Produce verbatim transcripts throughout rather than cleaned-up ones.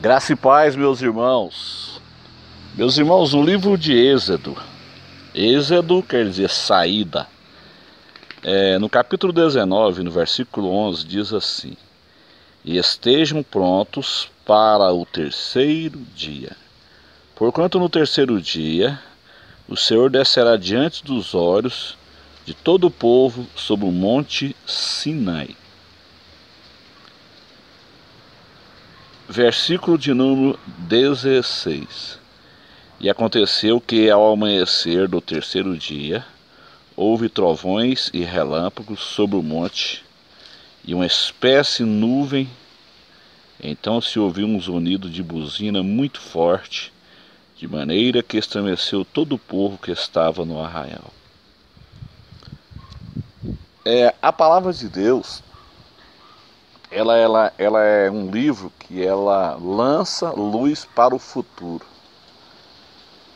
Graça e paz, meus irmãos. Meus irmãos, o livro de Êxodo. Êxodo quer dizer saída. É, no capítulo dezenove, no versículo onze, diz assim: E estejam prontos para o terceiro dia. Porquanto no terceiro dia o Senhor descerá diante dos olhos de todo o povo sobre o monte Sinai. Versículo de número dezesseis. E aconteceu que ao amanhecer do terceiro dia, houve trovões e relâmpagos sobre o monte, e uma espécie de nuvem. Então se ouviu um zunido de buzina muito forte, de maneira que estremeceu todo o povo que estava no arraial. É, a palavra de Deus... Ela, ela, ela é um livro que ela lança luz para o futuro.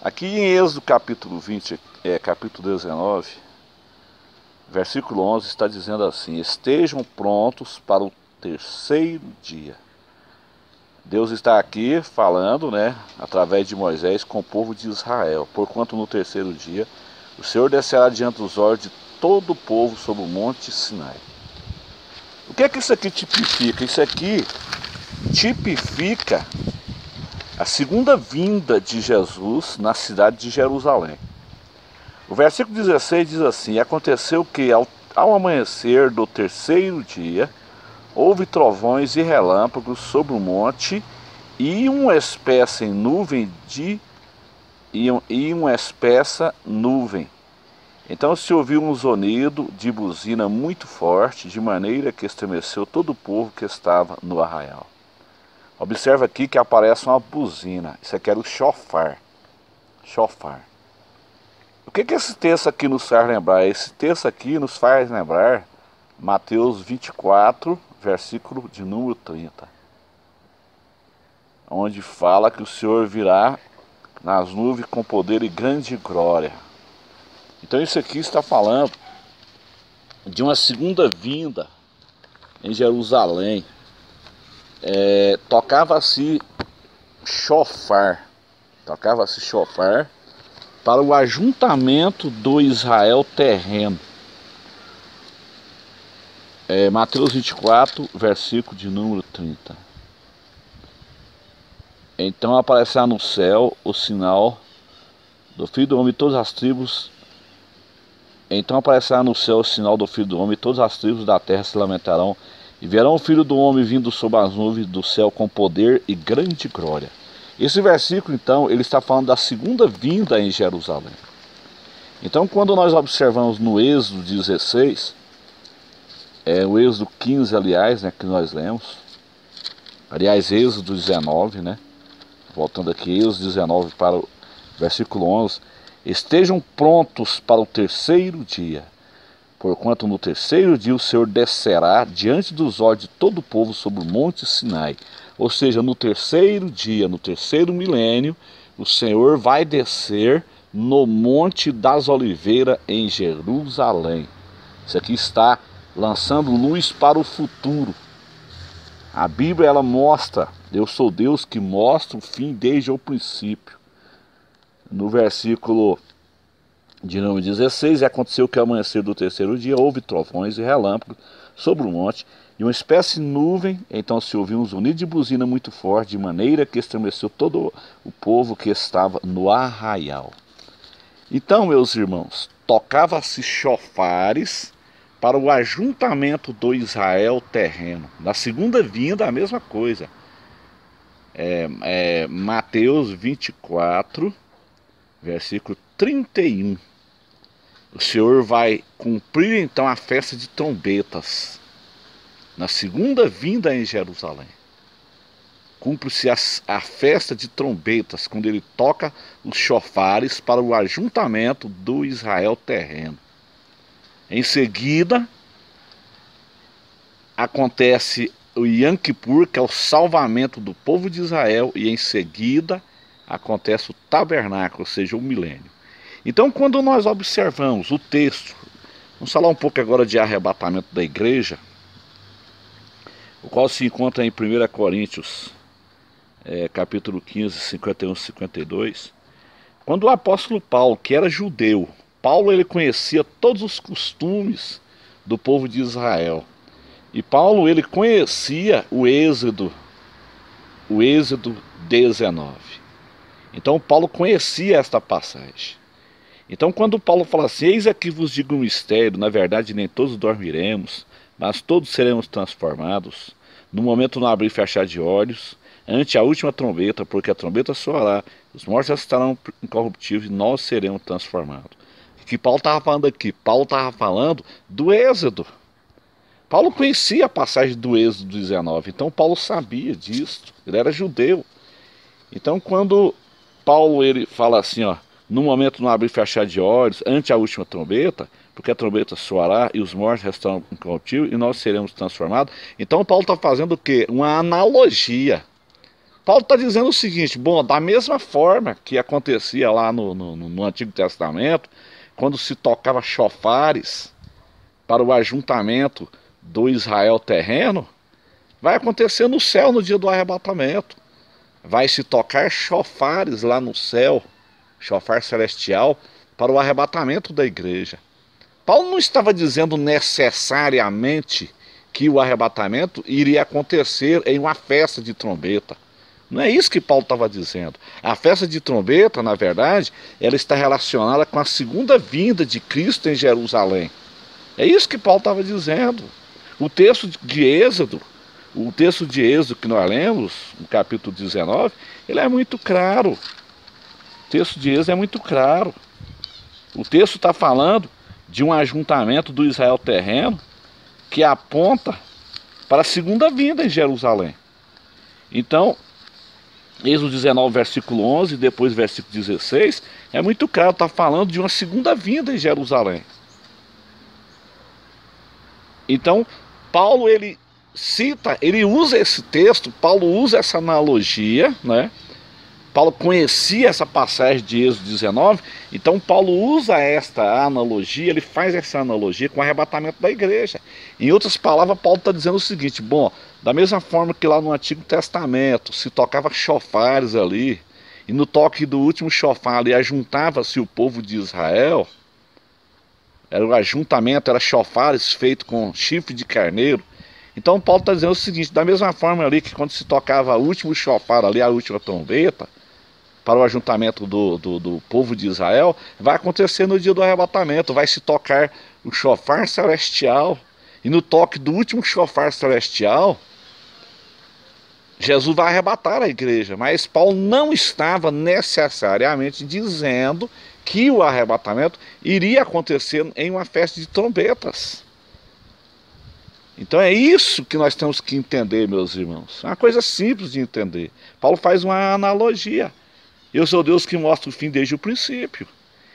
Aqui em Êxodo capítulo vinte, é, capítulo dezenove, versículo onze, está dizendo assim: estejam prontos para o terceiro dia. Deus está aqui falando, né, através de Moisés, com o povo de Israel. Porquanto no terceiro dia o Senhor descerá diante dos olhos de todo o povo sobre o monte Sinai. O que é que isso aqui tipifica? Isso aqui tipifica a segunda vinda de Jesus na cidade de Jerusalém. O versículo dezesseis diz assim: aconteceu que ao, ao amanhecer do terceiro dia, houve trovões e relâmpagos sobre o monte, e uma espessa nuvem de e, e uma espessa nuvem. Então se ouviu um zunido de buzina muito forte, de maneira que estremeceu todo o povo que estava no arraial. Observa aqui que aparece uma buzina. Isso aqui era o shofar. Shofar. O que, que esse texto aqui nos faz lembrar? Esse texto aqui nos faz lembrar Mateus vinte e quatro, versículo de número trinta. Onde fala que o Senhor virá nas nuvens com poder e grande glória. Então isso aqui está falando de uma segunda vinda em Jerusalém. É, tocava-se shofar, tocava-se shofar para o ajuntamento do Israel terreno. É, Mateus vinte e quatro, versículo de número trinta. Então aparecerá no céu o sinal do Filho do Homem e todas as tribos... Então aparecerá no céu o sinal do Filho do Homem, e todas as tribos da terra se lamentarão, e verão o Filho do Homem vindo sob as nuvens do céu com poder e grande glória. Esse versículo, então, ele está falando da segunda vinda em Jerusalém. Então, quando nós observamos no Êxodo dezesseis, é, o Êxodo quinze, aliás, né, que nós lemos, aliás, Êxodo dezenove, né, voltando aqui, Êxodo dezenove para o versículo onze, estejam prontos para o terceiro dia, porquanto no terceiro dia o Senhor descerá diante dos olhos de todo o povo sobre o monte Sinai. Ou seja, no terceiro dia, no terceiro milênio, o Senhor vai descer no Monte das Oliveiras em Jerusalém. Isso aqui está lançando luz para o futuro. A Bíblia, ela mostra, eu sou Deus que mostra o fim desde o princípio. No versículo de número dezesseis, aconteceu que ao amanhecer do terceiro dia houve trovões e relâmpagos sobre o monte, e uma espécie de nuvem. Então se ouviu um zunido de buzina muito forte, de maneira que estremeceu todo o povo que estava no arraial. Então, meus irmãos, tocava-se shofares para o ajuntamento do Israel terreno. Na segunda vinda, a mesma coisa. É, é, Mateus vinte e quatro... versículo trinta e um. O Senhor vai cumprir então a festa de trombetas na segunda vinda em Jerusalém. Cumpre-se a, a festa de trombetas, quando ele toca os shofares para o ajuntamento do Israel terreno. Em seguida, acontece o Yom Kippur, que é o salvamento do povo de Israel, e em seguida acontece o tabernáculo, ou seja, o milênio. Então, quando nós observamos o texto, vamos falar um pouco agora de arrebatamento da igreja, o qual se encontra em primeira Coríntios, é, capítulo quinze, cinquenta e um, cinquenta e dois, quando o apóstolo Paulo, que era judeu, Paulo ele conhecia todos os costumes do povo de Israel. E Paulo ele conhecia o Êxodo, o Êxodo dezenove. Então Paulo conhecia esta passagem. Então quando Paulo fala assim, eis aqui vos digo um mistério, na verdade nem todos dormiremos, mas todos seremos transformados, no momento não abrir e fechar de olhos, ante a última trombeta, porque a trombeta soará, os mortos estarão incorruptíveis e nós seremos transformados. O que Paulo estava falando aqui? Paulo estava falando do Êxodo. Paulo conhecia a passagem do Êxodo dezenove, então Paulo sabia disso, ele era judeu. Então quando Paulo ele fala assim, ó, no momento não abrir e fechar de olhos, ante a última trombeta, porque a trombeta soará e os mortos restarão incorruptíveis e nós seremos transformados. Então Paulo está fazendo o quê? Uma analogia. Paulo está dizendo o seguinte, bom, da mesma forma que acontecia lá no, no, no Antigo Testamento, quando se tocava shofares para o ajuntamento do Israel terreno, vai acontecer no céu no dia do arrebatamento. Vai se tocar shofares lá no céu, shofar celestial, para o arrebatamento da igreja. Paulo não estava dizendo necessariamente que o arrebatamento iria acontecer em uma festa de trombeta. Não é isso que Paulo estava dizendo. A festa de trombeta, na verdade, ela está relacionada com a segunda vinda de Cristo em Jerusalém. É isso que Paulo estava dizendo. O texto de Êxodo, o texto de Êxodo que nós lemos, no capítulo dezenove, ele é muito claro. O texto de Êxodo é muito claro. O texto está falando de um ajuntamento do Israel terreno que aponta para a segunda vinda em Jerusalém. Então, Êxodo dezenove, versículo onze, depois versículo dezesseis, é muito claro, está falando de uma segunda vinda em Jerusalém. Então, Paulo, ele cita, ele usa esse texto, Paulo usa essa analogia, né? Paulo conhecia essa passagem de Êxodo dezenove, então Paulo usa esta analogia, ele faz essa analogia com o arrebatamento da igreja. Em outras palavras, Paulo está dizendo o seguinte, bom, da mesma forma que lá no Antigo Testamento se tocava shofares ali, e no toque do último shofar ali ajuntava-se o povo de Israel, era o ajuntamento, era shofares feito com chifre de carneiro. Então Paulo está dizendo o seguinte, da mesma forma ali que quando se tocava o último shofar ali, a última trombeta, para o ajuntamento do, do, do povo de Israel, vai acontecer no dia do arrebatamento, vai se tocar o shofar celestial, e no toque do último shofar celestial, Jesus vai arrebatar a igreja. Mas Paulo não estava necessariamente dizendo que o arrebatamento iria acontecer em uma festa de trombetas. Então é isso que nós temos que entender, meus irmãos. É uma coisa simples de entender. Paulo faz uma analogia. Eu sou Deus que mostra o fim desde o princípio.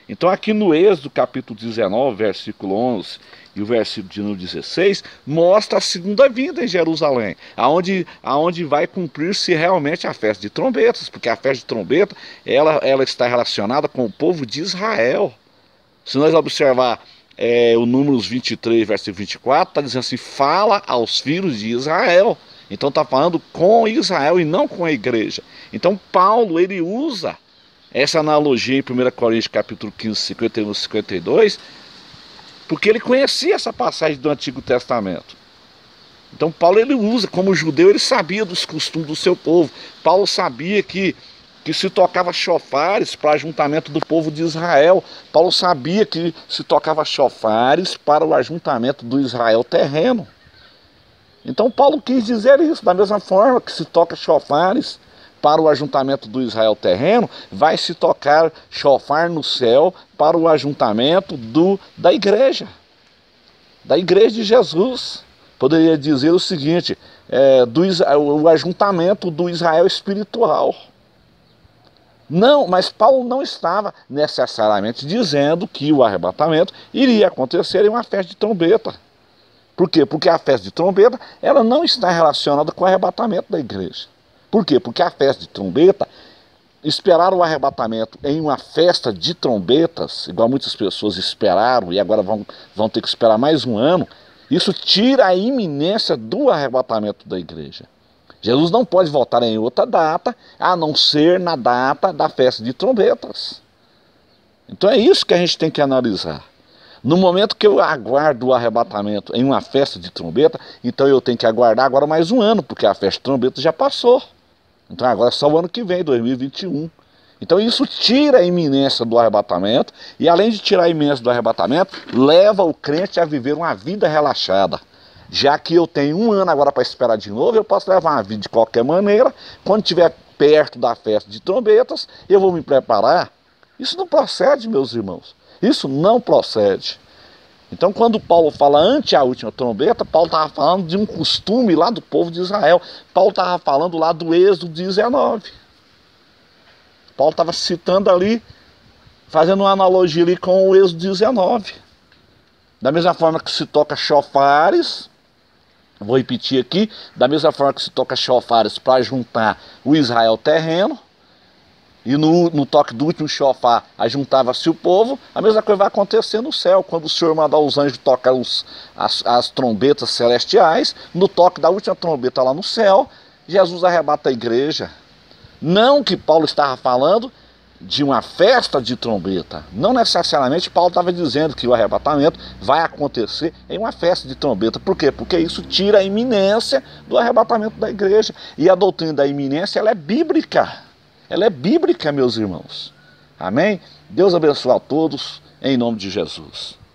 Então aqui no Êxodo, capítulo dezenove, versículo onze e o versículo de número dezesseis, mostra a segunda vinda em Jerusalém, aonde, aonde vai cumprir-se realmente a festa de trombetas, porque a festa de trombeta ela, ela está relacionada com o povo de Israel. Se nós observar é, o Números vinte e três, versículo vinte e quatro, está dizendo assim, fala aos filhos de Israel. Então está falando com Israel e não com a igreja. Então Paulo ele usa essa analogia em primeira Coríntios capítulo quinze, cinquenta e um, cinquenta e dois, porque ele conhecia essa passagem do Antigo Testamento. Então Paulo ele usa, como judeu, ele sabia dos costumes do seu povo. Paulo sabia que, que se tocava shofares para o ajuntamento do povo de Israel. Paulo sabia que se tocava shofares para o ajuntamento do Israel terreno. Então Paulo quis dizer isso, da mesma forma que se toca shofares para o ajuntamento do Israel terreno, vai se tocar shofar no céu para o ajuntamento do, da igreja, da igreja de Jesus. Poderia dizer o seguinte, é, do, o ajuntamento do Israel espiritual. Não, mas Paulo não estava necessariamente dizendo que o arrebatamento iria acontecer em uma festa de trombeta. Por quê? Porque a festa de trombeta ela não está relacionada com o arrebatamento da igreja. Por quê? Porque a festa de trombeta, esperar o arrebatamento em uma festa de trombetas, igual muitas pessoas esperaram e agora vão, vão ter que esperar mais um ano, isso tira a iminência do arrebatamento da igreja. Jesus não pode voltar em outra data, a não ser na data da festa de trombetas. Então é isso que a gente tem que analisar. No momento que eu aguardo o arrebatamento em uma festa de trombeta, então eu tenho que aguardar agora mais um ano, porque a festa de trombeta já passou. Então agora é só o ano que vem, dois mil e vinte e um. Então isso tira a iminência do arrebatamento, e além de tirar a iminência do arrebatamento, leva o crente a viver uma vida relaxada. Já que eu tenho um ano agora para esperar de novo, eu posso levar uma vida de qualquer maneira. Quando estiver perto da festa de trombetas, eu vou me preparar. Isso não procede, meus irmãos. Isso não procede. Então, quando Paulo fala ante a última trombeta, Paulo estava falando de um costume lá do povo de Israel. Paulo estava falando lá do Êxodo dezenove. Paulo estava citando ali, fazendo uma analogia ali com o Êxodo dezenove. Da mesma forma que se toca shofares, vou repetir aqui, da mesma forma que se toca shofares para juntar o Israel terreno, e no, no toque do último shofar ajuntava-se o povo, a mesma coisa vai acontecer no céu, quando o Senhor mandar os anjos tocar os, as, as trombetas celestiais, no toque da última trombeta lá no céu, Jesus arrebata a igreja. Não que Paulo estava falando de uma festa de trombeta. Não necessariamente Paulo estava dizendo que o arrebatamento vai acontecer em uma festa de trombeta. Por quê? Porque isso tira a iminência do arrebatamento da igreja. E a doutrina da iminência, ela é bíblica. Ela é bíblica, meus irmãos. Amém? Deus abençoe a todos, em nome de Jesus.